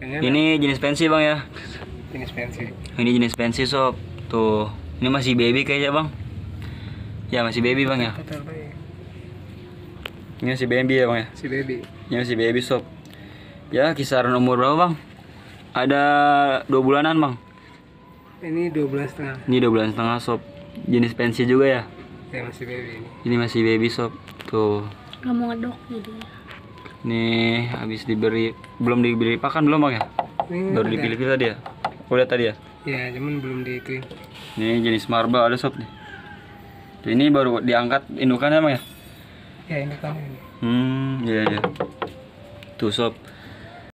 Ini jenis pensi bang ya? Jenis pensi. Ini jenis pensi sob. Tuh, ini masih baby kayaknya bang. Ya masih baby bang ya. Ini masih baby ya bang ya. Si baby. Ini masih baby sob. Ya kisaran umur berapa bang? Ada 2 bulanan bang. Ini 12,5. Ini 12,5 sob. Jenis pensi juga ya? Ya masih baby. Ini masih baby sob. Tuh. Gak mau ngedok jadinya. Nih habis diberi, belum diberi pakan belum bang ya? Ini baru dipilih tadi ya? Udah tadi ya? Iya, cuman belum diituin. Ini jenis marble ada sob nih. Ini baru diangkat indukannya bang ya? Ya indukannya. Iya. Tuh sob.